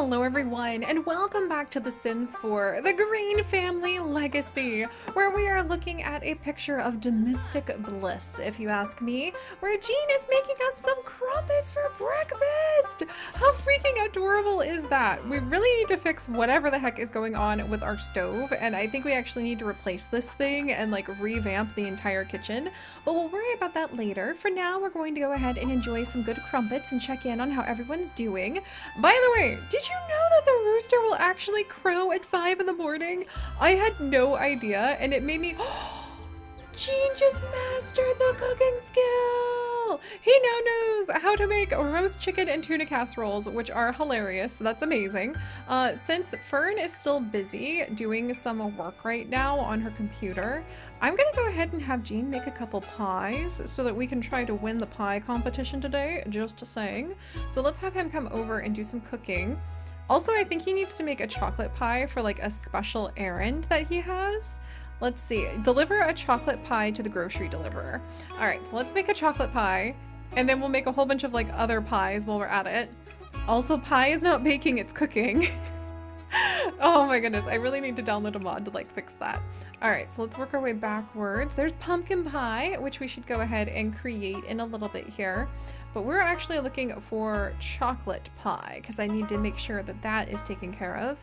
Hello everyone, and welcome back to The Sims 4, the Greene Family Legacy, where we are looking at a picture of domestic bliss, if you ask me, where Jean is making us some crumpets for breakfast! How freaking adorable is that? We really need to fix whatever the heck is going on with our stove, and I think we actually need to replace this thing and like revamp the entire kitchen, but we'll worry about that later. For now, we're going to go ahead and enjoy some good crumpets and check in on how everyone's doing. By the way, did you know that the rooster will actually crow at 5 in the morning? I had no idea, and it made me— Jean just mastered the cooking skill! He now knows how to make roast chicken and tuna casseroles, which are hilarious. That's amazing. Since Fern is still busy doing some work right now on her computer, I'm gonna go ahead and have Jean make a couple pies so that we can try to win the pie competition today, just saying. So let's have him come over and do some cooking. Also, I think he needs to make a chocolate pie for like a special errand that he has. Let's see, deliver a chocolate pie to the grocery deliverer. All right, so let's make a chocolate pie, and then we'll make a whole bunch of like other pies while we're at it. Also, pie is not baking, it's cooking. Oh my goodness, I really need to download a mod to like fix that. All right, so let's work our way backwards. There's pumpkin pie, which we should go ahead and create in a little bit here. But we're actually looking for chocolate pie because I need to make sure that that is taken care of.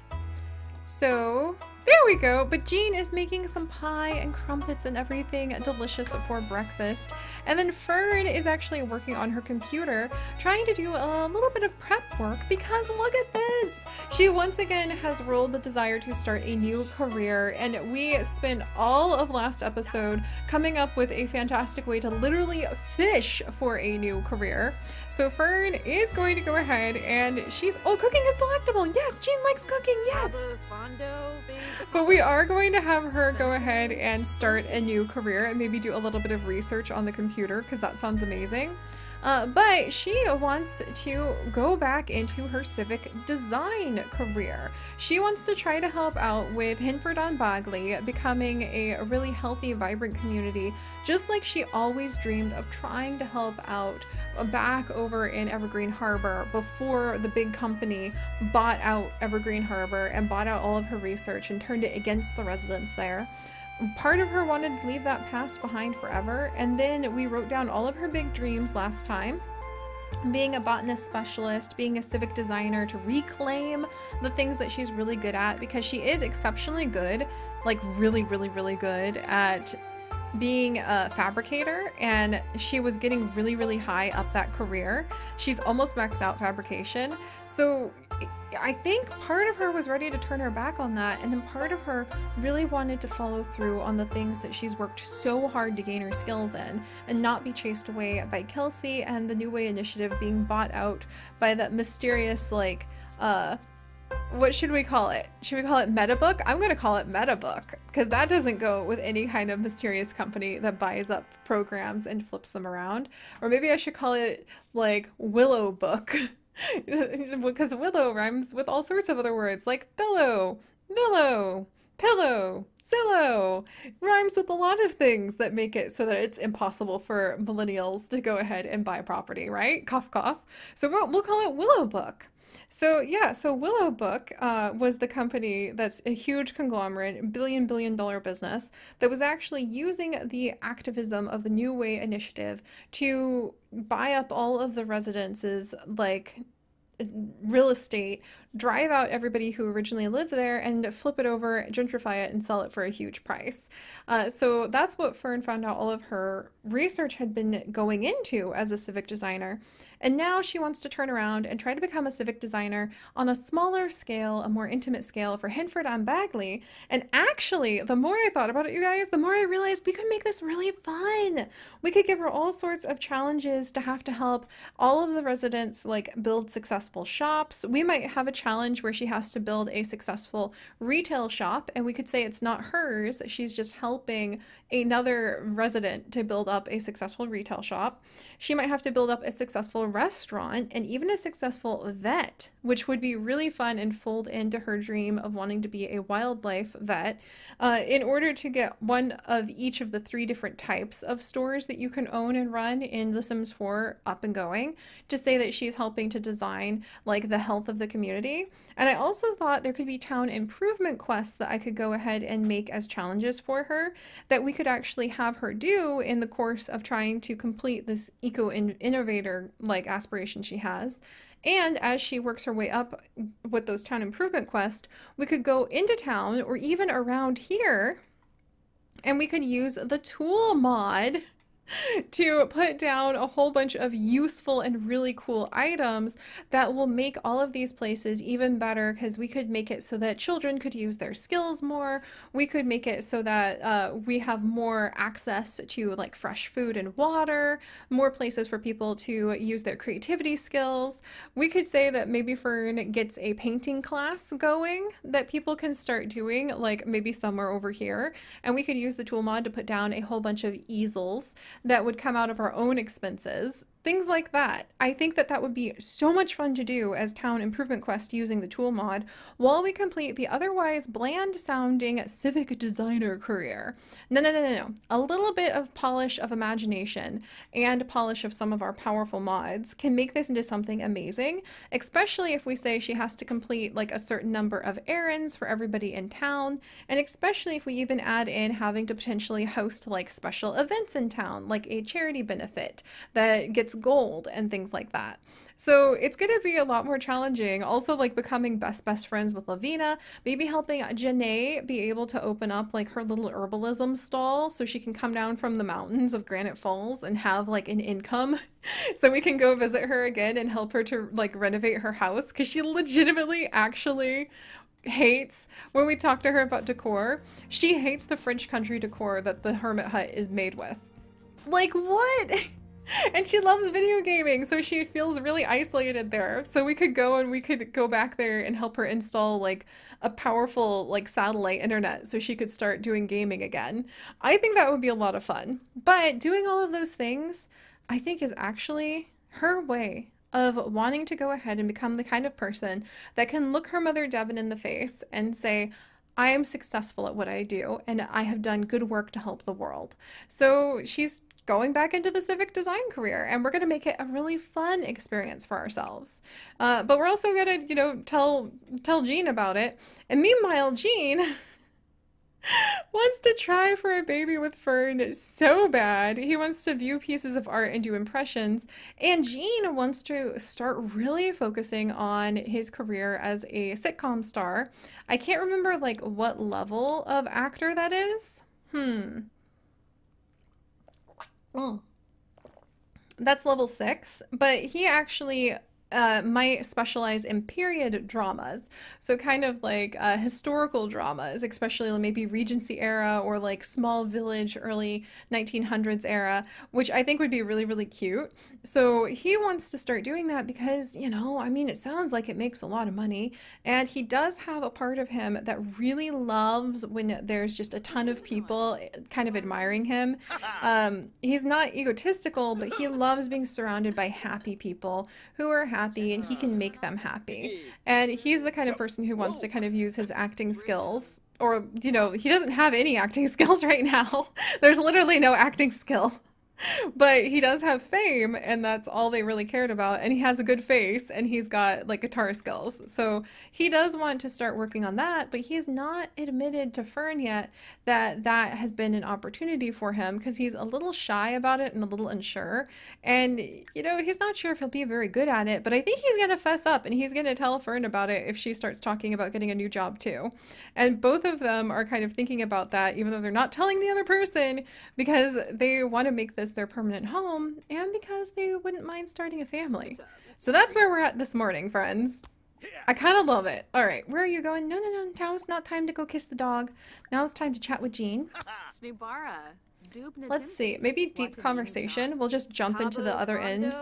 So there we go, but Jean is making some pie and crumpets and everything delicious for breakfast. And then Fern is actually working on her computer, trying to do a little bit of prep work because look at this! She once again has rolled the desire to start a new career, and we spent all of last episode coming up with a fantastic way to literally fish for a new career. So Fern is going to go ahead and she's— oh, cooking is delectable! Yes, Jean likes cooking, yes! But we are going to have her go ahead and start a new career and maybe do a little bit of research on the computer because that sounds amazing. But she wants to go back into her civic design career. She wants to try to help out with Henford-on-Bagley becoming a really healthy, vibrant community, just like she always dreamed of trying to help out back over in Evergreen Harbor before the big company bought out Evergreen Harbor and bought out all of her research and turned it against the residents there. Part of her wanted to leave that past behind forever, and then we wrote down all of her big dreams last time. Being a botanist specialist, being a civic designer, to reclaim the things that she's really good at, because she is exceptionally good, like really, really, really good at being a fabricator, and she was getting really, really high up that career. She's almost maxed out fabrication. So I think part of her was ready to turn her back on that, and then part of her really wanted to follow through on the things that she's worked so hard to gain her skills in and not be chased away by Kelsey and the New Way initiative being bought out by that mysterious, like, what should we call it? Should we call it Metabook? I'm gonna call it Metabook because that doesn't go with any kind of mysterious company that buys up programs and flips them around. Or maybe I should call it like Willowbook. Because willow rhymes with all sorts of other words like billow, millow, pillow, zillow. Rhymes with a lot of things that make it so that it's impossible for millennials to go ahead and buy property, right? Cough, cough. So we'll call it Willowbook. So yeah, so Willowbook was the company that's a huge conglomerate, billion-dollar business that was actually using the activism of the New Way initiative to buy up all of the residences, like real estate, drive out everybody who originally lived there and flip it over, gentrify it, and sell it for a huge price. So that's what Fern found out all of her research had been going into as a civic designer. And now she wants to turn around and try to become a civic designer on a smaller scale, a more intimate scale for Henford-on-Bagley. And actually, the more I thought about it, you guys, the more I realized we could make this really fun. We could give her all sorts of challenges to have to help all of the residents like build successful shops. We might have a challenge where she has to build a successful retail shop, and we could say it's not hers, she's just helping another resident to build up a successful retail shop. She might have to build up a successful successful restaurant, and even a successful vet, which would be really fun and fold into her dream of wanting to be a wildlife vet, in order to get one of each of the three different types of stores that you can own and run in The Sims 4 up and going, to say that she's helping to design like the health of the community. And I also thought there could be town improvement quests that I could go ahead and make as challenges for her that we could actually have her do in the course of trying to complete this eco-innovator like aspiration she has. And as she works her way up with those town improvement quests, we could go into town or even around here, and we could use the tool mod to put down a whole bunch of useful and really cool items that will make all of these places even better, because we could make it so that children could use their skills more. We could make it so that we have more access to like fresh food and water, more places for people to use their creativity skills. We could say that maybe Fern gets a painting class going that people can start doing, like maybe somewhere over here, and we could use the tool mod to put down a whole bunch of easels that would come out of our own expenses, things like that. I think that that would be so much fun to do as town improvement quest using the tool mod while we complete the otherwise bland sounding civic designer career. No. A little bit of polish of imagination and polish of some of our powerful mods can make this into something amazing, especially if we say she has to complete like a certain number of errands for everybody in town, and especially if we even add in having to potentially host like special events in town, like a charity benefit that gets gold and things like that. So it's going to be a lot more challenging. Also, like becoming best friends with Lavina, maybe helping Janae be able to open up like her little herbalism stall so she can come down from the mountains of Granite Falls and have like an income so we can go visit her again and help her to like renovate her house, because she legitimately actually hates, when we talk to her about decor, she hates the French country decor that the Hermit Hut is made with. Like, what? And she loves video gaming, so she feels really isolated there. So we could go and we could go back there and help her install like a powerful like satellite internet so she could start doing gaming again. I think that would be a lot of fun. But doing all of those things, I think, is actually her way of wanting to go ahead and become the kind of person that can look her mother Devon in the face and say, I am successful at what I do and I have done good work to help the world. So she's going back into the civic design career, and we're going to make it a really fun experience for ourselves. But we're also going to, you know, tell Jean about it. And meanwhile, Jean wants to try for a baby with Fern so bad. He wants to view pieces of art and do impressions, and Jean wants to start really focusing on his career as a sitcom star. I can't remember like what level of actor that is. That's level 6, but he actually might specialize in period dramas, so kind of like historical dramas, especially maybe Regency era or like small village early 1900s era, which I think would be really, really cute. So he wants to start doing that because, you know, I mean, it sounds like it makes a lot of money, and he does have a part of him that really loves when there's just a ton of people kind of admiring him. He's not egotistical, but he loves being surrounded by happy people who are happy and he can make them happy. And he's the kind of person who wants to kind of use his acting skills, or, you know, he doesn't have any acting skills right now. There's literally no acting skill. But he does have fame, and that's all they really cared about, and he has a good face, and he's got like guitar skills. So he does want to start working on that, but he has not admitted to Fern yet that that has been an opportunity for him, because he's a little shy about it and a little unsure, and, you know, he's not sure if he'll be very good at it, but I think he's going to fess up, and he's going to tell Fern about it if she starts talking about getting a new job too. And both of them are kind of thinking about that, even though they're not telling the other person, because they want to make this their permanent home and because they wouldn't mind starting a family. So that's where we're at this morning, friends. I kind of love it. All right, where are you going? No, now it's not time to go kiss the dog. Now it's time to chat with Jean. Let's see, maybe deep conversation. We'll just jump into the other end,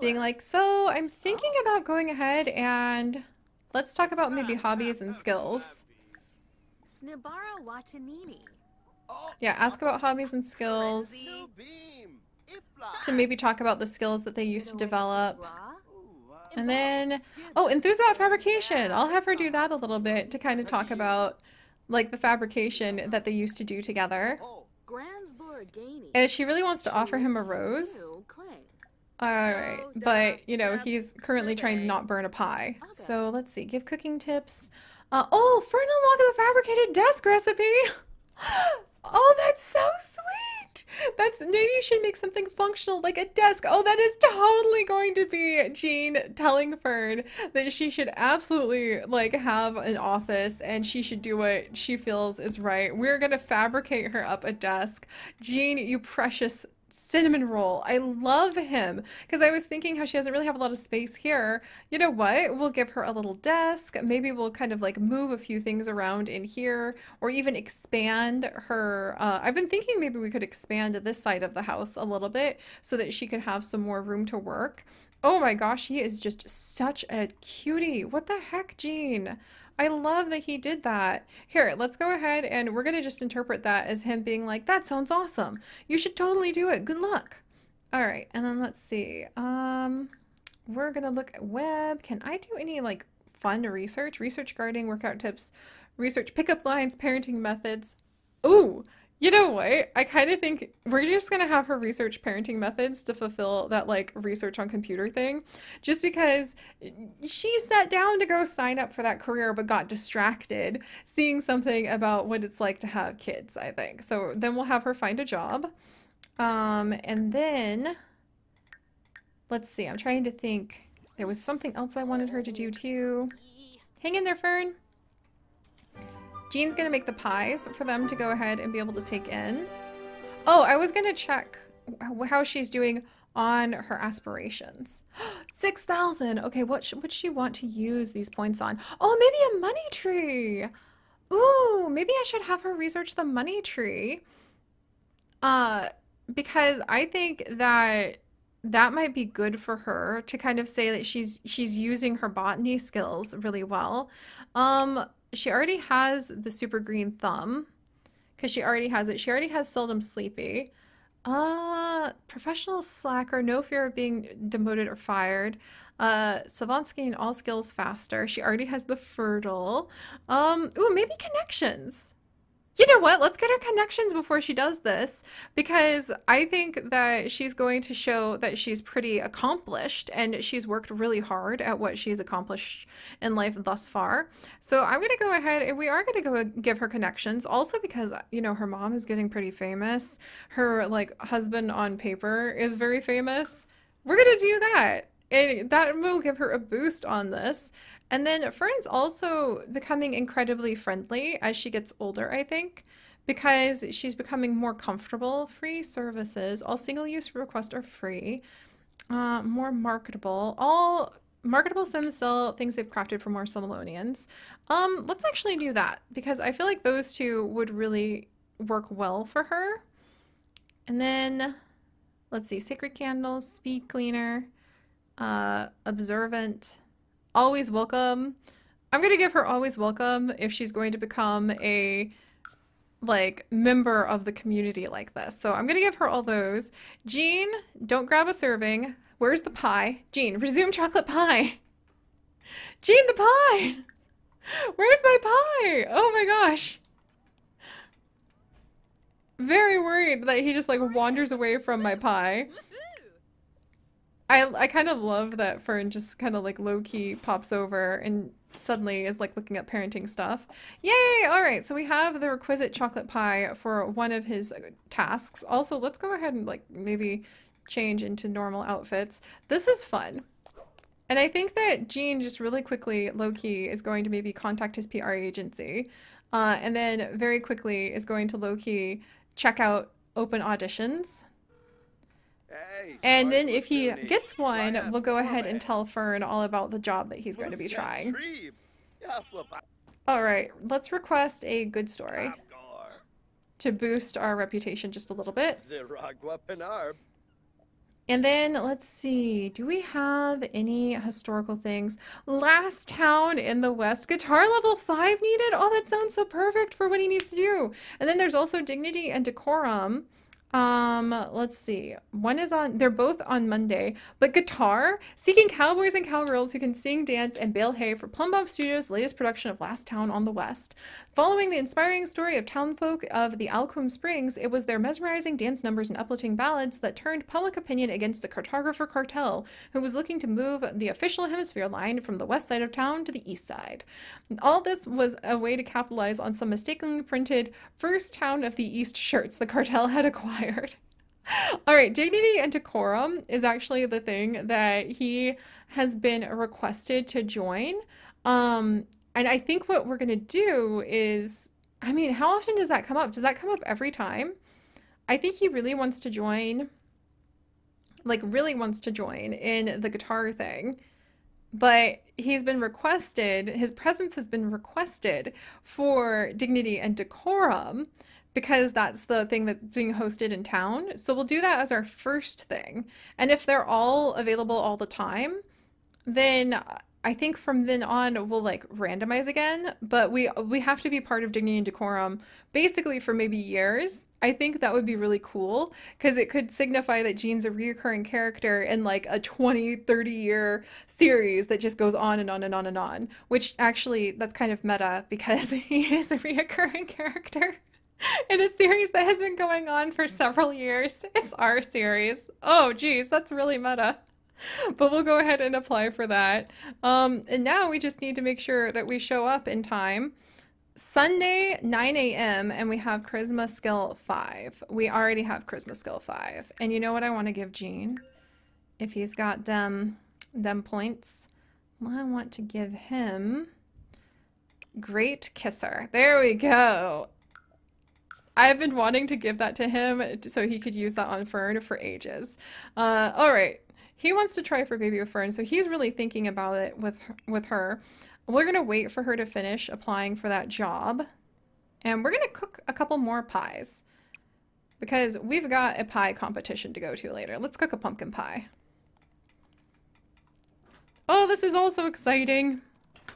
being like, so I'm thinking about going ahead and let's talk about maybe hobbies and skills. Yeah, ask about hobbies and skills. to maybe talk about the skills that they used to develop. And then, oh, enthused about fabrication. I'll have her do that a little bit to kind of talk about like the fabrication that they used to do together. And she really wants to offer him a rose. Alright, but, you know, he's currently trying to not burn a pie. So, let's see. Give cooking tips. Oh, Fernalonga the fabricated desk recipe! Oh, that's so sweet! That's, maybe you should make something functional like a desk. Oh, that is totally going to be Jean telling Fern that she should absolutely, like, have an office and she should do what she feels is right. We're gonna fabricate her up a desk. Jean, you precious cinnamon roll. I love him because I was thinking how she doesn't really have a lot of space here. You know what? We'll give her a little desk. Maybe we'll kind of like move a few things around in here or even expand her. I've been thinking maybe we could expand this side of the house a little bit so that she could have some more room to work. Oh my gosh, he is just such a cutie. What the heck, Jean? I love that he did that. Here, let's go ahead and we're going to just interpret that as him being like, that sounds awesome. You should totally do it. Good luck. All right. And then let's see. We're going to look at web. Can I do any like fun research? Research gardening, workout tips, research pickup lines, parenting methods. Ooh, you know what? I kind of think we're just going to have her research parenting methods to fulfill that like research on computer thing, just because she sat down to go sign up for that career, but got distracted seeing something about what it's like to have kids, I think. So then we'll have her find a job. And then let's see, I'm trying to think, there was something else I wanted her to do too. Hang in there, Fern. Jean's gonna make the pies for them to go ahead and be able to take in. Oh, I was gonna check how she's doing on her aspirations. 6,000. Okay, what would she want to use these points on? Oh, maybe a money tree. Ooh, maybe I should have her research the money tree. Because I think that that might be good for her to kind of say that she's using her botany skills really well. She already has the super green thumb because she already has it. She already has seldom sleepy. Professional slacker, no fear of being demoted or fired. Savant gain all skills faster. She already has the fertile. Ooh, maybe connections. You know what? Let's get her connections before she does this, because I think that she's going to show that she's pretty accomplished and she's worked really hard at what she's accomplished in life thus far. So I'm going to go ahead and we are going to go give her connections also because, you know, her mom is getting pretty famous. Her like husband on paper is very famous. We're going to do that. And that will give her a boost on this. And then Fern's also becoming incredibly friendly as she gets older, I think, because she's becoming more comfortable. Free services, all single-use requests are free, more marketable. All marketable Sims sell things they've crafted for more Similonians. Let's actually do that because I feel like those two would really work well for her. And then, let's see, sacred candles, speed cleaner, observant. Always welcome. I'm gonna give her always welcome if she's going to become a like member of the community like this. So I'm gonna give her all those. Jean, don't grab a serving. Where's the pie? Jean, resume chocolate pie. Jean, the pie. Where's my pie? Oh my gosh. Very worried that he just like wanders away from my pie. I kind of love that Fern just kind of like low-key pops over and suddenly is like looking up parenting stuff. Yay! Alright, so we have the requisite chocolate pie for one of his tasks. Also, let's go ahead and like maybe change into normal outfits. This is fun. And I think that Jean just really quickly, low-key, is going to maybe contact his PR agency. And then very quickly is going to low-key check out open auditions. And then if he gets one, we'll go ahead and tell Fern all about the job that he's going to be trying. Alright, let's request a good story to boost our reputation just a little bit. And then, let's see, do we have any historical things? Last Town in the West. Guitar level 5 needed? Oh, that sounds so perfect for what he needs to do. And then there's also Dignity and Decorum. Let's see. One is on, they're both on Monday, but guitar, seeking cowboys and cowgirls who can sing, dance, and bale hay for Plumbob Studios' latest production of Last Town on the West. Following the inspiring story of townfolk of the Alcum Springs, it was their mesmerizing dance numbers and uplifting ballads that turned public opinion against the cartographer cartel, who was looking to move the official hemisphere line from the west side of town to the east side. All this was a way to capitalize on some mistakenly printed First Town of the East shirts the cartel had acquired. All right, Dignity and Decorum is actually the thing that he has been requested to join. And I think what we're going to do is, I mean, how often does that come up? Does that come up every time? I think he really wants to join, like really wants to join in the guitar thing. But he's been requested, his presence has been requested for Dignity and Decorum, because that's the thing that's being hosted in town. So we'll do that as our first thing. And if they're all available all the time, then I think from then on we'll like randomize again, but we have to be part of Dignity and Decorum basically for maybe years. I think that would be really cool because it could signify that Jean's a reoccurring character in like a 20-30 year series that just goes on and on and on and on, which actually that's kind of meta because he is a reoccurring character in a series that has been going on for several years. It's our series. Oh, geez, that's really meta. But we'll go ahead and apply for that. And now we just need to make sure that we show up in time. Sunday, 9 a.m., and we have Charisma Skill 5. We already have Charisma Skill 5. And you know what I want to give Gene? If he's got them points, well, I want to give him Great Kisser. There we go. I've been wanting to give that to him so he could use that on Fern for ages. All right, he wants to try for Baby with Fern, so he's really thinking about it with her. We're gonna wait for her to finish applying for that job, and we're gonna cook a couple more pies because we've got a pie competition to go to later. Let's cook a pumpkin pie. Oh, this is also exciting.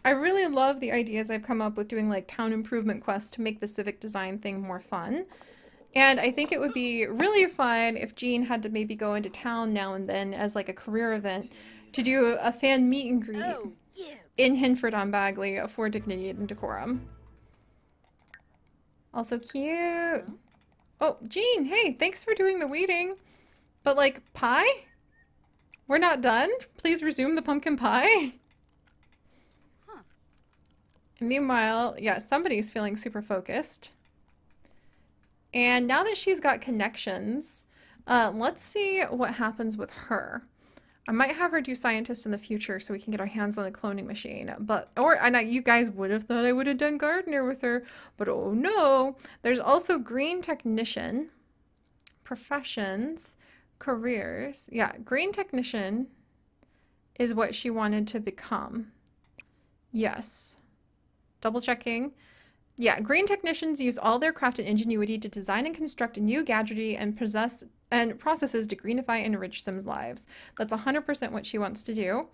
I really love the ideas I've come up with doing like town improvement quests to make the civic design thing more fun. And I think it would be really fun if Jean had to maybe go into town now and then as like a career event to do a fan meet and greet in Henford-on-Bagley for Dignity and Decorum. Also cute. Oh, Jean, hey, thanks for doing the weeding. But like pie? We're not done? Please resume the pumpkin pie? Meanwhile, yeah, somebody's feeling super focused. And now that she's got connections, let's see what happens with her. I might have her do scientist in the future so we can get our hands on a cloning machine. But, you guys would have thought I would have done gardener with her, but oh no. There's also green technician, professions, careers. Yeah, green technician is what she wanted to become. Yes. Double checking. Yeah, green technicians use all their craft and ingenuity to design and construct new gadgetry and processes to greenify and enrich Sims' lives. That's 100% what she wants to do.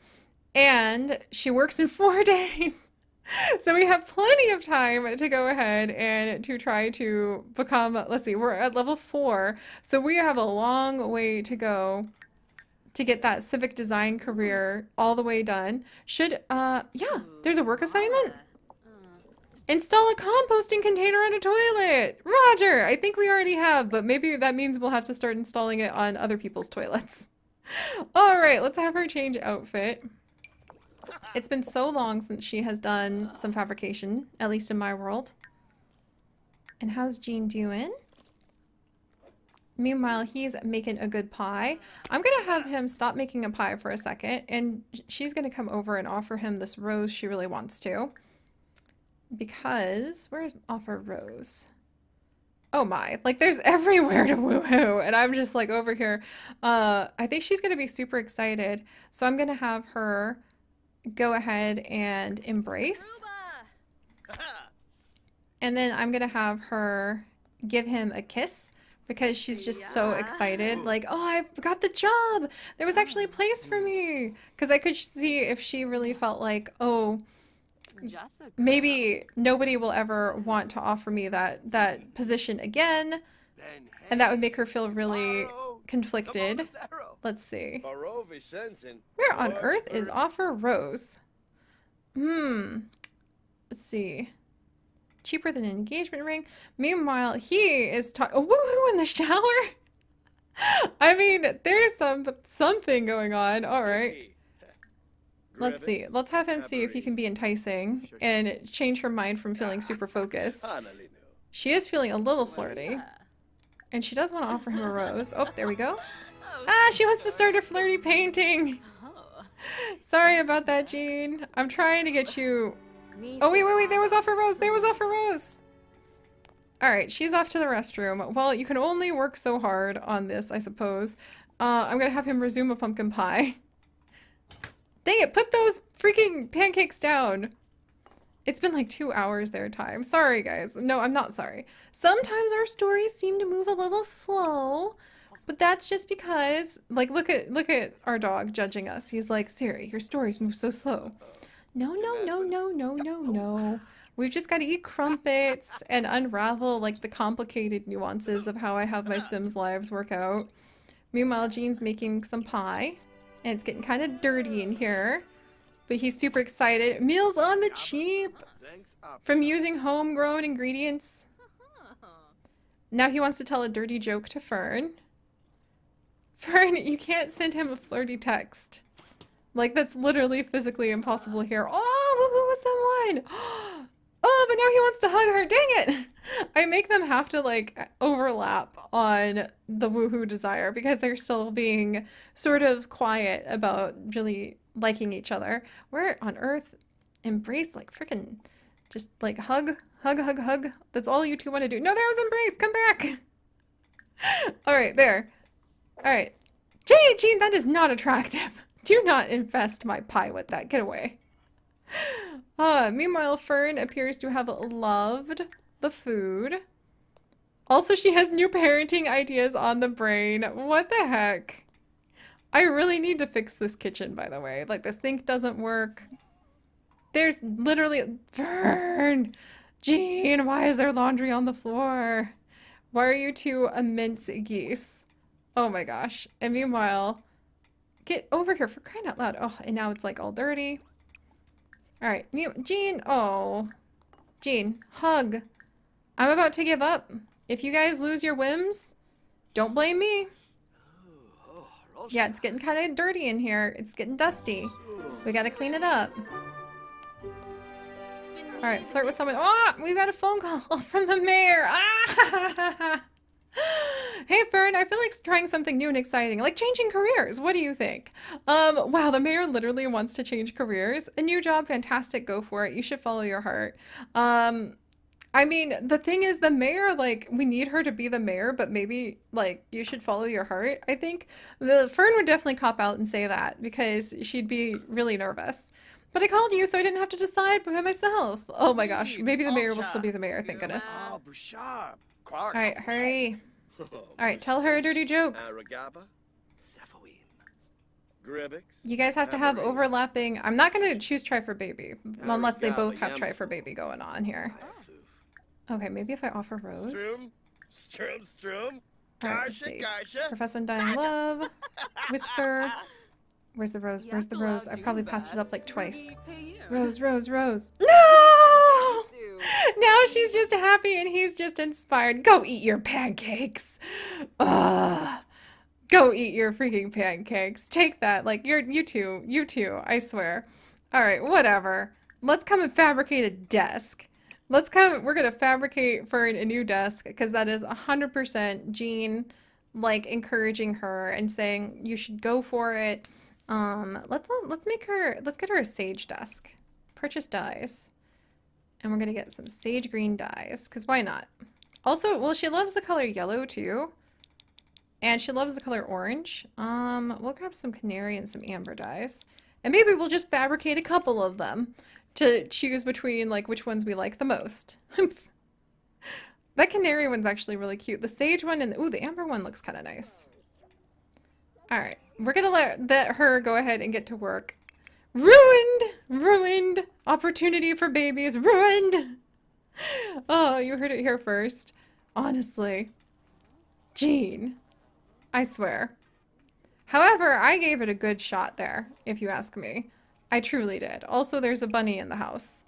And she works in 4 days. So we have plenty of time to go ahead and to try to become, let's see, we're at level 4. So we have a long way to go to get that civic design career all the way done. Should, yeah, there's a work assignment. Install a composting container on a toilet! Roger! I think we already have, but maybe that means we'll have to start installing it on other people's toilets. Alright, let's have her change outfit. It's been so long since she has done some fabrication, at least in my world. And how's Jean doing? Meanwhile, he's making a good pie. I'm gonna have him stop making a pie for a second, and she's gonna come over and offer him this rose she really wants to. Because where's offer rose? Oh my, like there's everywhere to woohoo, and I'm just like over here. I think she's gonna be super excited, so I'm gonna have her go ahead and embrace, and then I'm gonna have her give him a kiss because she's just so excited, like, oh, I've got the job, there was actually a place for me, because I could see if she really felt like, oh, maybe nobody will ever want to offer me that position again, And that would make her feel really conflicted. Let's see. Where on earth is Offer Rose? Let's see. Cheaper than an engagement ring. Meanwhile, he is woohoo in the shower. I mean, there's something going on. All right. Let's see. Let's have him see if he can be enticing and change her mind from feeling super focused. She is feeling a little flirty. And she does want to offer him a rose. Oh, there we go. Ah, she wants to start a flirty painting. Sorry about that, Jean. I'm trying to get you... Oh, wait, wait, wait. There was Offer Rose. There was Offer Rose. All right, she's off to the restroom. Well, you can only work so hard on this, I suppose. I'm going to have him resume a pumpkin pie. Dang it, put those freaking pancakes down. It's been like 2 hours their time. Sorry, guys. No, I'm not sorry. Sometimes our stories seem to move a little slow, but that's just because, like, look at our dog judging us. He's like, Siri, your stories move so slow. No, no, no, no, no, no, no. We've just got to eat crumpets and unravel, like, the complicated nuances of how I have my Sims lives work out. Meanwhile, Jean's making some pie. And it's getting kind of dirty in here, but he's super excited. Meals on the cheap from using homegrown ingredients. Now he wants to tell a dirty joke to Fern. Fern, you can't send him a flirty text. Like, that's literally physically impossible here. Oh, woohoo with someone. Oh, but now he wants to hug her. Dang it. I make them have to, like, overlap on the woohoo desire because they're still being sort of quiet about really liking each other. Where on earth? Embrace, like, freaking just, like, hug, hug, hug, hug. That's all you two want to do. No, there was embrace. Come back. All right, there. All right. Jean, that is not attractive. Do not infest my pie with that. Get away. Meanwhile, Fern appears to have loved the food. Also, she has new parenting ideas on the brain. What the heck? I really need to fix this kitchen, by the way. Like, the sink doesn't work. There's literally... Fern! Jean, why is there laundry on the floor? Why are you two immense geese? Oh my gosh. And meanwhile... Get over here for crying out loud. Oh, and now it's, like, all dirty. Alright, Jean, oh. Jean, hug. I'm about to give up. If you guys lose your whims, don't blame me. Yeah, it's getting kind of dirty in here. It's getting dusty. We gotta clean it up. Alright, flirt with someone. Oh, we got a phone call from the mayor. Ah! Hey, Fern, I feel like trying something new and exciting, like changing careers. What do you think? Wow, the mayor literally wants to change careers. A new job, fantastic, go for it. You should follow your heart. I mean, the thing is, the mayor, like, we need her to be the mayor, but maybe, like, you should follow your heart, I think. Fern would definitely cop out and say that because she'd be really nervous. But I called you, so I didn't have to decide by myself. Oh my gosh, maybe the mayor will still be the mayor, thank goodness. All right, hurry. All right, tell her a dirty joke. You guys have to have overlapping... I'm not going to choose Try for Baby, unless they both have Try for Baby going on here. Okay, maybe if I offer Rose. All right, let's see. Professor Undying Love, Whisper. Where's the rose? Where's the rose? I probably passed it up like twice. Rose, rose, rose. No! Now she's just happy and he's just inspired. Go eat your pancakes. Ugh. Go eat your freaking pancakes. Take that. Like, you two, I swear. All right, whatever. Let's come and fabricate a desk. Let's come, we're going to fabricate for a new desk because that is 100% Jean, like, encouraging her and saying you should go for it. Let's get her a sage desk. Purchase dyes. And we're gonna get some sage green dyes, because why not? Also, well, she loves the color yellow too. And she loves the color orange. We'll grab some canary and some amber dyes. And maybe we'll just fabricate a couple of them to choose between, like, which ones we like the most. That canary one's actually really cute. The sage one and the amber one looks kind of nice. Alright. We're gonna let her go ahead and get to work. Ruined opportunity for babies. Ruined. Oh, you heard it here first. Honestly. Jean. I swear. However, I gave it a good shot there, if you ask me. I truly did. Also, there's a bunny in the house.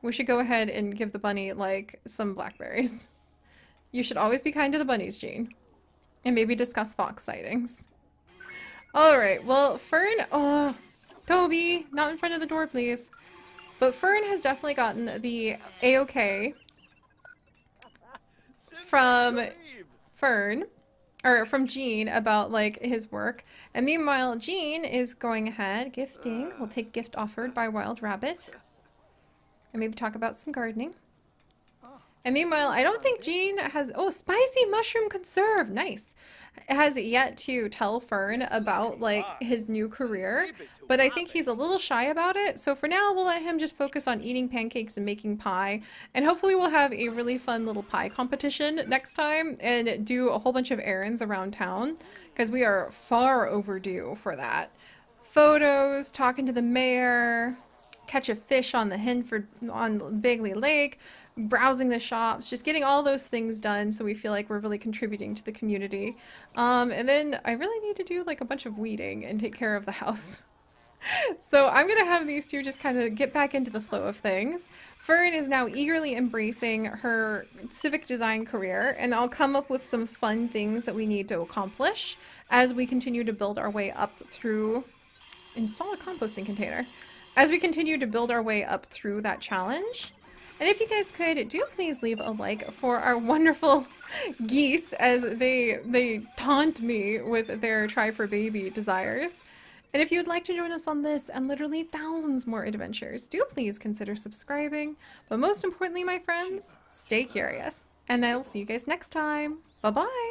We should go ahead and give the bunny, like, some blackberries. You should always be kind to the bunnies, Jean. And maybe discuss fox sightings. Alright, well, Fern... Oh, Toby, not in front of the door, please. But Fern has definitely gotten the A-OK from Fern, or from Jean, about, like, his work. And meanwhile, Jean is going ahead, gifting. We'll take gift offered by Wild Rabbit. And maybe talk about some gardening. And meanwhile, I don't think Jean has... Oh, spicy mushroom conserve! Nice! Has yet to tell Fern about, like, his new career. But I think he's a little shy about it. So for now, we'll let him just focus on eating pancakes and making pie. And hopefully we'll have a really fun little pie competition next time. And do a whole bunch of errands around town. Because we are far overdue for that. Photos, talking to the mayor... catch a fish on the Henford-on-Bagley Lake, browsing the shops, just getting all those things done so we feel like we're really contributing to the community. And then I really need to do like a bunch of weeding and take care of the house. So I'm going to have these two just kind of get back into the flow of things. Fern is now eagerly embracing her civic design career, and I'll come up with some fun things that we need to accomplish as we continue to build our way up through... Install a composting container. As we continue to build our way up through that challenge. And if you guys could, do please leave a like for our wonderful geese as they taunt me with their try for baby desires. And if you would like to join us on this and literally thousands more adventures, do please consider subscribing. But most importantly, my friends, stay curious. And I'll see you guys next time. Bye-bye!